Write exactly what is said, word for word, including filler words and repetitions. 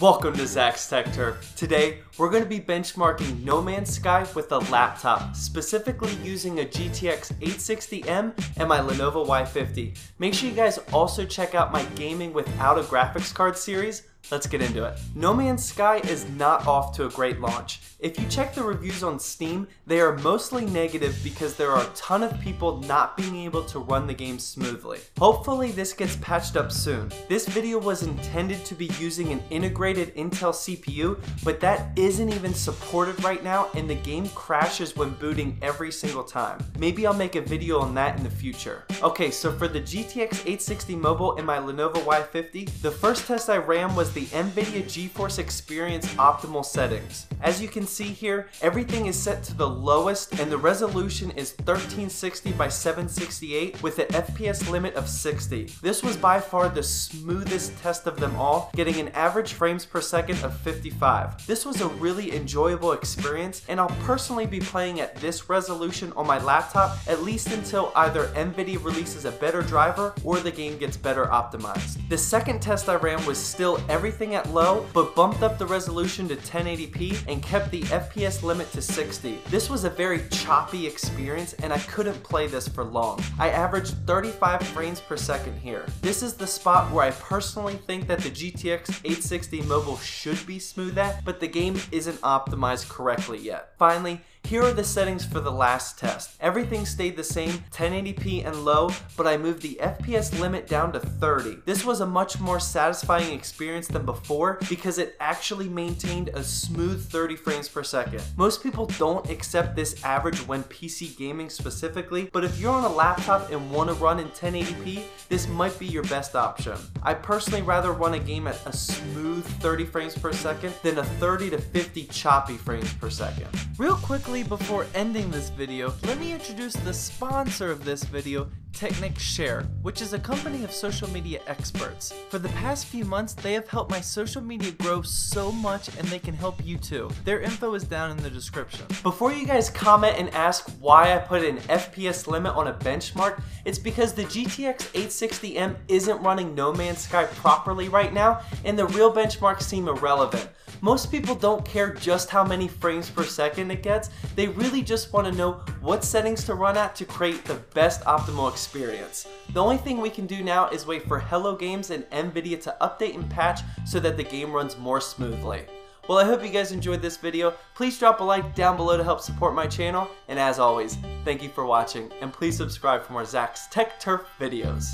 Welcome to Zach's Tech Turf. Today, we're going to be benchmarking No Man's Sky with a laptop, specifically using a G T X eight sixty M and my Lenovo Y fifty. Make sure you guys also check out my Gaming Without a Graphics Card series. Let's get into it. No Man's Sky is not off to a great launch. If you check the reviews on Steam, they are mostly negative because there are a ton of people not being able to run the game smoothly. Hopefully this gets patched up soon. This video was intended to be using an integrated Intel C P U, but that isn't even supported right now and the game crashes when booting every single time. Maybe I'll make a video on that in the future. Okay, so for the G T X eight sixty Mobile and my Lenovo Y fifty, the first test I ran was the Nvidia GeForce Experience optimal settings. As you can see here, everything is set to the lowest and the resolution is thirteen sixty by seven sixty-eight with an F P S limit of sixty. This was by far the smoothest test of them all, getting an average frames per second of fifty-five. This was a really enjoyable experience and I'll personally be playing at this resolution on my laptop at least until either Nvidia releases a better driver or the game gets better optimized. The second test I ran was still everything at low, but bumped up the resolution to ten eighty p and kept the F P S limit to sixty. This was a very choppy experience and I couldn't play this for long. I averaged thirty-five frames per second here. This is the spot where I personally think that the G T X eight sixty Mobile should be smooth at, but the game isn't optimized correctly yet. Finally, here are the settings for the last test. Everything stayed the same, ten eighty p and low, but I moved the F P S limit down to thirty. This was a much more satisfying experience than before because it actually maintained a smooth thirty frames per second. Most people don't accept this average when P C gaming specifically, but if you're on a laptop and want to run in ten eighty p, this might be your best option. I personally rather run a game at a smooth thirty frames per second than a thirty to fifty choppy frames per second. Real quickly, before ending this video, let me introduce the sponsor of this video, Technic Share, which is a company of social media experts. For the past few months, they have helped my social media grow so much and they can help you too. Their info is down in the description. Before you guys comment and ask why I put an F P S limit on a benchmark, it's because the G T X eight sixty M isn't running No Man's Sky properly right now and the real benchmarks seem irrelevant. Most people don't care just how many frames per second it gets, they really just want to know what settings to run at to create the best optimal experience. Experience. The only thing we can do now is wait for Hello Games and Nvidia to update and patch so that the game runs more smoothly. Well, I hope you guys enjoyed this video. Please drop a like down below to help support my channel. And as always, thank you for watching and please subscribe for more Zach's Tech Turf videos.